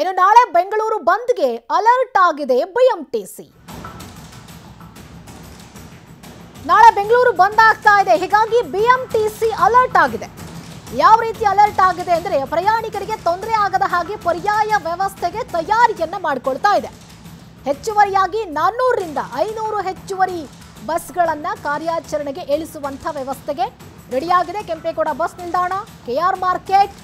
ಇನ್ನು ನಾಳೆ ಬೆಂಗಳೂರು ಬಂದ್ಗೆ ಅಲರ್ಟ್ ಆಗಿದೆ ಬಿಎಂಟಿಸಿ. ನಾಳೆ ಬೆಂಗಳೂರು ಬಂದ್ ಆಗ್ತಾ ಇದೆ, ಹೀಗಾಗಿ ಬಿಎಂಟಿಸಿ ಅಲರ್ಟ್ ಆಗಿದೆ. ಯಾವ ರೀತಿ ಅಲರ್ಟ್ ಆಗಿದೆ ಅಂದ್ರೆ ಪ್ರಯಾಣಿಕರಿಗೆ ತೊಂದರೆ ಆಗದ ಹಾಗೆ ಪರ್ಯಾಯ ವ್ಯವಸ್ಥೆಗೆ ತಯಾರಿಯನ್ನ ಮಾಡಿಕೊಳ್ತಾ ಇದೆ. ಹೆಚ್ಚುವರಿಯಾಗಿ 400 ರಿಂದ 500 ಹೆಚ್ಚುವರಿ ಬಸ್ಗಳನ್ನ ಕಾರ್ಯಾಚರಣೆಗೆ ಇಳಿಸುವಂತ ವ್ಯವಸ್ಥೆಗೆ ರೆಡಿಯಾಗಿದೆ. ಕೆಂಪೇಗೌಡ ಬಸ್ ನಿಲ್ದಾಣ, ಕೆಆರ್ ಮಾರ್ಕೆಟ್,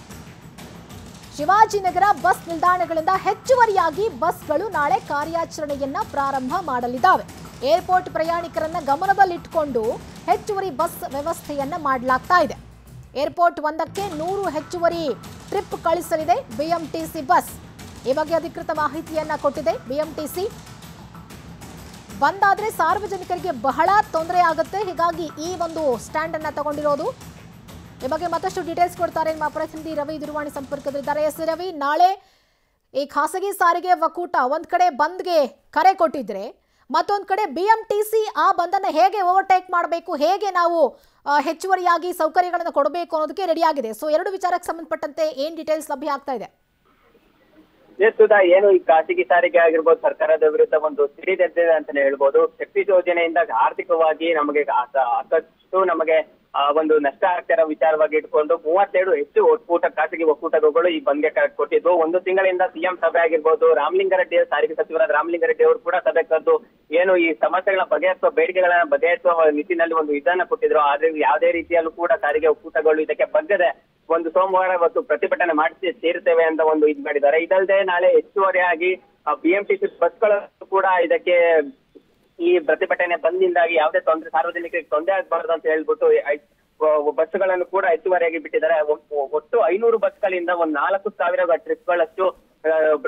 ಶಿವಾಜಿನಗರ ಬಸ್ ನಿಲ್ದಾಣಗಳಿಂದ ಹೆಚ್ಚುವರಿಯಾಗಿ ಬಸ್ಗಳು ನಾಳೆ ಕಾರ್ಯಾಚರಣೆಯನ್ನ ಪ್ರಾರಂಭ ಮಾಡಲಿದ್ದಾವೆ. ಏರ್ಪೋರ್ಟ್ ಪ್ರಯಾಣಿಕರನ್ನ ಗಮನದಲ್ಲಿಟ್ಟುಕೊಂಡು ಹೆಚ್ಚುವರಿ ಬಸ್ ವ್ಯವಸ್ಥೆಯನ್ನ ಮಾಡಲಾಗ್ತಾ ಇದೆ. ಏರ್ಪೋರ್ಟ್ ಒಂದಕ್ಕೆ 100 ಹೆಚ್ಚುವರಿ ಟ್ರಿಪ್ ಕಳಿಸಲಿದೆ ಬಿಎಂಟಿಸಿ ಬಸ್. ಈ ಬಗ್ಗೆ ಅಧಿಕೃತ ಮಾಹಿತಿಯನ್ನ ಕೊಟ್ಟಿದೆ ಬಿಎಂಟಿಸಿ. ಬಂದಾದ್ರೆ ಸಾರ್ವಜನಿಕರಿಗೆ ಬಹಳ ತೊಂದರೆ ಆಗುತ್ತೆ, ಹೀಗಾಗಿ ಈ ಒಂದು ಸ್ಟ್ಯಾಂಡ್ ಅನ್ನ ತಗೊಂಡಿರೋದು. ಈ ಬಗ್ಗೆ ಮತ್ತಷ್ಟು ಡೀಟೇಲ್ಸ್ ಕೊಡ್ತಾರೆ ನಮ್ಮ ಪ್ರತಿನಿಧಿ ರವಿ ದುರ್ವಾಣಿ ಸಂಪರ್ಕದಲ್ಲಿದ್ದಾರೆ. ಎಸ್ ರವಿ, ನಾಳೆ ಈ ಖಾಸಗಿ ಸಾರಿಗೆ ಒಕ್ಕೂಟ ಒಂದ್ ಕಡೆ ಬಂದ್ಗೆ ಕರೆ ಕೊಟ್ಟಿದ್ರೆ, ಮತ್ತೊಂದ್ ಕಡೆ ಬಿಎಂಟಿಸಿ ಆ ಬಂದನ್ನ ಹೇಗೆ ಓವರ್ಟೇಕ್ ಮಾಡಬೇಕು, ಹೇಗೆ ನಾವು ಹೆಚ್ಚುವರಿಯಾಗಿ ಸೌಕರ್ಯಗಳನ್ನು ಕೊಡಬೇಕು ಅನ್ನೋದಕ್ಕೆ ರೆಡಿ ಆಗಿದೆ. ಸೊ ಎರಡು ವಿಚಾರಕ್ಕೆ ಸಂಬಂಧಪಟ್ಟಂತೆ ಏನ್ ಡೀಟೇಲ್ಸ್ ಲಭ್ಯ ಆಗ್ತಾ ಇದೆ? ಏನು ಈ ಖಾಸಗಿ ಸಾರಿಗೆ ಆಗಿರ್ಬೋದು ಸರ್ಕಾರದ ವಿರುದ್ಧ ಒಂದು ಸಿಡಿದೆದ್ದಿದೆ ಅಂತಾನೆ ಹೇಳ್ಬೋದು. ಶಕ್ತಿ ಯೋಜನೆಯಿಂದ ಆರ್ಥಿಕವಾಗಿ ನಮಗೆ ಸಾಕಷ್ಟು ನಮಗೆ ಒಂದು ನಷ್ಟ ಆಗ್ತಿರೋ ವಿಚಾರವಾಗಿ ಇಟ್ಕೊಂಡು 37 ಹೆಚ್ಚು ಖಾಸಗಿ ಒಕ್ಕೂಟಗಳು ಈ ಬಂದ್ಗೆ ಕರೆ ಕೊಟ್ಟಿದ್ದು. ಒಂದು ತಿಂಗಳಿಂದ ಸಿಎಂ ಸಭೆ ಆಗಿರ್ಬೋದು, ರಾಮಲಿಂಗಾರೆಡ್ಡಿ ಸಾರಿಗೆ ಸಚಿವರಾದ ರಾಮಲಿಂಗಾರೆಡ್ಡಿ ಅವರು ಕೂಡ ಸಭೆ ಕರೆದು ಏನು ಈ ಸಮಸ್ಯೆಗಳ ಬಗೆಹರಿಸುವ ಬೇಡಿಕೆಗಳನ್ನ ಬಗೆಹರಿಸುವ ನಿಟ್ಟಿನಲ್ಲಿ ಒಂದು ವಿಧಾನ ಕೊಟ್ಟಿದ್ರು. ಆದ್ರೆ ಯಾವುದೇ ರೀತಿಯಲ್ಲೂ ಕೂಡ ಸಾರಿಗೆ ಒಕ್ಕೂಟಗಳು ಇದಕ್ಕೆ ಬಗ್ಗದೆ ಒಂದು ಸೋಮವಾರ ಇವತ್ತು ಪ್ರತಿಭಟನೆ ಮಾಡಿಸಿ ಸೇರ್ತೇವೆ ಅಂತ ಒಂದು ಇದು ಮಾಡಿದ್ದಾರೆ. ಇದಲ್ಲದೆ ನಾಳೆ ಹೆಚ್ಚುವರಿಯಾಗಿ ಬಿಎಂಟಿಸಿ ಬಸ್ಗಳು ಕೂಡ ಇದಕ್ಕೆ ಈ ಪ್ರತಿಭಟನೆ ಬಂದಿಂದಾಗಿ ಯಾವುದೇ ತೊಂದರೆ ಸಾರ್ವಜನಿಕರಿಗೆ ತೊಂದರೆ ಆಗಬಾರದು ಅಂತ ಹೇಳ್ಬಿಟ್ಟು ಬಸ್ಗಳನ್ನು ಕೂಡ ಹೆಚ್ಚುವರಿಯಾಗಿ ಬಿಟ್ಟಿದ್ದಾರೆ. ಒಟ್ಟು 500 ಬಸ್ಗಳಿಂದ ಒಂದು 4,000 ಟ್ರಿಪ್ಗಳಷ್ಟು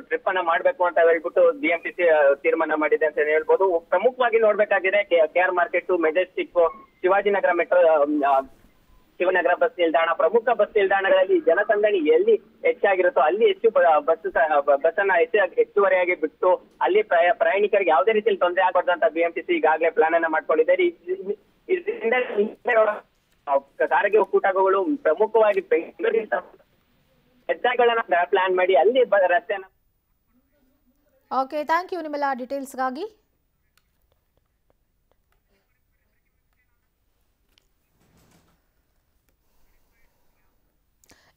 ಟ್ರಿಪ್ ಅನ್ನ ಮಾಡ್ಬೇಕು ಅಂತ ಹೇಳ್ಬಿಟ್ಟು ಬಿಎಂಟಿಸಿ ತೀರ್ಮಾನ ಮಾಡಿದೆ ಅಂತ ಹೇಳ್ಬೋದು. ಪ್ರಮುಖವಾಗಿ ನೋಡ್ಬೇಕಾಗಿದೆ K R market, Majestic, Shivajinagar metro, Shivanagar bus ನಿಲ್ದಾಣ, ಪ್ರಮುಖ ಬಸ್ ನಿಲ್ದಾಣಗಳಲ್ಲಿ ಜನಸಂದಣಿ ಎಲ್ಲಿ ಹೆಚ್ಚಾಗಿರುತ್ತೋ ಅಲ್ಲಿ ಬಸ್ ಅನ್ನ ಹೆಚ್ಚುವರಿಯಾಗಿ ಬಿಟ್ಟು ಅಲ್ಲಿ ಪ್ರಯಾಣಿಕರಿಗೆ ಯಾವುದೇ ರೀತಿಯಲ್ಲಿ ತೊಂದರೆ ಆಗಬಾರ್ದು ಅಂತ ಬಿಎಂಟಿಸಿ ಈಗಾಗಲೇ ಪ್ಲಾನ್ ಅನ್ನ ಮಾಡ್ಕೊಂಡಿದ್ದಾರೆ. ಇದರಿಂದ ಸಾರಿಗೆ ಒಕ್ಕೂಟಗಳು ಪ್ರಮುಖವಾಗಿ ಬೆಂಗಳೂರಿನ ಹೆದ್ದಾರಿಗಳನ್ನ ಪ್ಲಾನ್ ಮಾಡಿ ಅಲ್ಲಿ ರಸ್ತೆಯನ್ನ. ಓಕೆ, ಥ್ಯಾಂಕ್ ಯು ನಿಮ್ಮೆಲ್ಲ ಡೀಟೇಲ್ಸ್ಗಾಗಿ.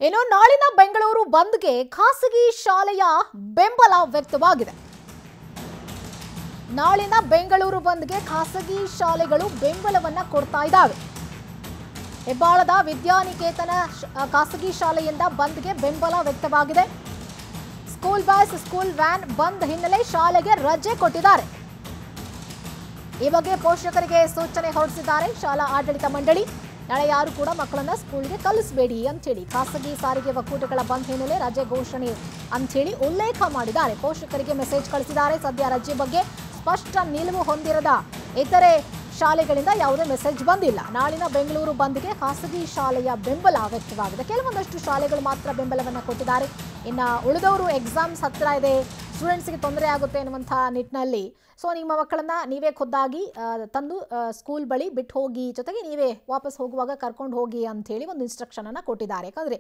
ಇನ್ನು ನಾಳಿನ ಬೆಂಗಳೂರು ಬಂದ್ಗೆ ಖಾಸಗಿ ಶಾಲೆಯ ಬೆಂಬಲ ವ್ಯಕ್ತವಾಗಿದೆ. ನಾಳಿನ ಬೆಂಗಳೂರು ಬಂದ್ಗೆ ಖಾಸಗಿ ಶಾಲೆಗಳು ಬೆಂಬಲವನ್ನ ಕೊಡ್ತಾ ಇದ್ದಾವೆ. ಹೆಬ್ಬಾಳದ ವಿದ್ಯಾನಿಕೇತನ ಖಾಸಗಿ ಶಾಲೆಯಿಂದ ಬಂದ್ಗೆ ಬೆಂಬಲ ವ್ಯಕ್ತವಾಗಿದೆ. ಸ್ಕೂಲ್ ಬಸ್, ಸ್ಕೂಲ್ ವ್ಯಾನ್ ಬಂದ್ ಹಿನ್ನೆಲೆ ಶಾಲೆಗೆ ರಜೆ ಕೊಟ್ಟಿದ್ದಾರೆ. ಈ ಬಗ್ಗೆ ಪೋಷಕರಿಗೆ ಸೂಚನೆ ಹೊರಡಿಸಿದ್ದಾರೆ ಶಾಲಾ ಆಡಳಿತ ಮಂಡಳಿ. ನಾಳೆ ಯಾರು ಕೂಡ ಮಕ್ಕಳನ್ನ ಸ್ಕೂಲ್ಗೆ ಕಲಿಸಬೇಡಿ ಅಂತೇಳಿ ಖಾಸಗಿ ಸಾರಿಗೆ ಒಕ್ಕೂಟಗಳ ಬಂದ್ ಹಿನ್ನೆಲೆ ರಜೆ ಘೋಷಣೆ ಅಂತೇಳಿ ಉಲ್ಲೇಖ ಮಾಡಿದ್ದಾರೆ. ಪೋಷಕರಿಗೆ ಮೆಸೇಜ್ ಕಳಿಸಿದ್ದಾರೆ. ಸದ್ಯ ರಜೆ ಬಗ್ಗೆ ಸ್ಪಷ್ಟ ನಿಲುವು ಹೊಂದಿರದ ಇತರೆ ಶಾಲೆಗಳಿಂದ ಯಾವುದೇ ಮೆಸೇಜ್ ಬಂದಿಲ್ಲ. ನಾಳಿನ ಬೆಂಗಳೂರು ಬಂದ್ಗೆ ಖಾಸಗಿ ಶಾಲೆಯ ಬೆಂಬಲ ವ್ಯಕ್ತವಾಗಿದೆ. ಕೆಲವೊಂದಷ್ಟು ಶಾಲೆಗಳು ಮಾತ್ರ ಬೆಂಬಲವನ್ನು ಕೊಟ್ಟಿದ್ದಾರೆ. ಇನ್ನು ಉಳಿದವರು ಎಕ್ಸಾಮ್ಸ್ ಹತ್ತಿರ ಇದೆ, ಸ್ಟೂಡೆಂಟ್ಸ್ಗೆ ತೊಂದರೆ ಆಗುತ್ತೆ ಅನ್ನುವಂಥ ನಿಟ್ಟಿನಲ್ಲಿ ಸೊ ನಿಮ್ಮ ಮಕ್ಕಳನ್ನ ನೀವೇ ಖುದ್ದಾಗಿ ತಂದು ಸ್ಕೂಲ್ ಬಳಿ ಬಿಟ್ಟು ಹೋಗಿ, ಜೊತೆಗೆ ನೀವೇ ವಾಪಸ್ ಹೋಗುವಾಗ ಕರ್ಕೊಂಡು ಹೋಗಿ ಅಂಥೇಳಿ ಒಂದು ಇನ್ಸ್ಟ್ರಕ್ಷನನ್ನು ಕೊಟ್ಟಿದ್ದಾರೆ. ಯಾಕಂದರೆ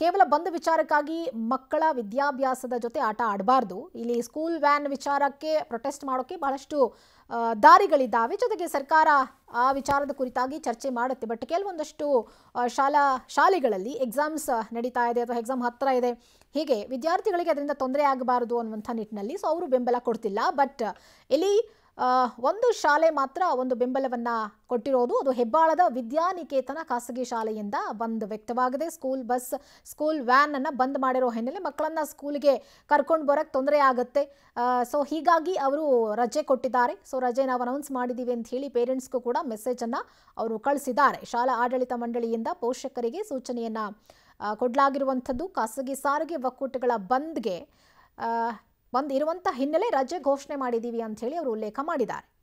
ಕೇವಲ ಬಂದ್ ವಿಚಾರಕ್ಕಾಗಿ ಮಕ್ಕಳ ವಿದ್ಯಾಭ್ಯಾಸದ ಜೊತೆ ಆಟ ಆಡಬಾರ್ದು. ಇಲ್ಲಿ ಸ್ಕೂಲ್ ವ್ಯಾನ್ ವಿಚಾರಕ್ಕೆ ಪ್ರೊಟೆಸ್ಟ್ ಮಾಡೋಕ್ಕೆ ಬಹಳಷ್ಟು ದಾರಿಗಳಿದ್ದಾವೆ. ಜೊತೆಗೆ ಸರ್ಕಾರ ಆ ವಿಚಾರದ ಕುರಿತಾಗಿ ಚರ್ಚೆ ಮಾಡುತ್ತೆ. ಬಟ್ ಕೆಲವೊಂದಷ್ಟು ಶಾಲೆಗಳಲ್ಲಿ ಎಕ್ಸಾಮ್ಸ್ ನಡೀತಾ ಇದೆ ಅಥವಾ ಎಕ್ಸಾಮ್ ಹತ್ತಿರ ಇದೆ, ಹೀಗೆ ವಿದ್ಯಾರ್ಥಿಗಳಿಗೆ ಅದರಿಂದ ತೊಂದರೆ ಆಗಬಾರದು ಅನ್ನುವಂಥ ನಿಟ್ಟಿನಲ್ಲಿ ಸೊ ಅವರು ಬೆಂಬಲ ಕೊಡ್ತಿಲ್ಲ. ಬಟ್ ಇಲ್ಲಿ ಒಂದು ಶಾಲೆ ಮಾತ್ರ ಒಂದು ಬೆಂಬಲವನ್ನು ಕೊಟ್ಟಿರೋದು, ಅದು ಹೆಬ್ಬಾಳದ ವಿದ್ಯಾನಿಕೇತನ ಖಾಸಗಿ ಶಾಲೆಯಿಂದ ಬಂದ್ ವ್ಯಕ್ತವಾಗಿದೆ. ಸ್ಕೂಲ್ ಬಸ್, ಸ್ಕೂಲ್ ವ್ಯಾನನ್ನು ಬಂದ್ ಮಾಡಿರೋ ಹಿನ್ನೆಲೆ ಮಕ್ಕಳನ್ನು ಸ್ಕೂಲ್ಗೆ ಕರ್ಕೊಂಡು ಬರೋಕ್ಕೆ ತೊಂದರೆ ಆಗುತ್ತೆ, ಸೊ ಹೀಗಾಗಿ ಅವರು ರಜೆ ಕೊಟ್ಟಿದ್ದಾರೆ. ಸೊ ರಜೆ ನಾವು ಅನೌನ್ಸ್ ಮಾಡಿದ್ದೀವಿ ಅಂತ ಹೇಳಿ ಪೇರೆಂಟ್ಸ್ಗೂ ಕೂಡ ಮೆಸೇಜನ್ನು ಅವರು ಕಳಿಸಿದ್ದಾರೆ. ಶಾಲಾ ಆಡಳಿತ ಮಂಡಳಿಯಿಂದ ಪೋಷಕರಿಗೆ ಸೂಚನೆಯನ್ನು ಕೊಡಲಾಗಿರುವಂಥದ್ದು. ಖಾಸಗಿ ಸಾರಿಗೆ ಒಕ್ಕೂಟಗಳ ಬಂದ್ಗೆ ಬಂದ್ ಇರುವಂಥ ಹಿನ್ನೆಲೆ ರಜೆ ಘೋಷಣೆ ಮಾಡಿದ್ದೀವಿ ಅಂಥೇಳಿ ಅವರು ಉಲ್ಲೇಖ ಮಾಡಿದ್ದಾರೆ.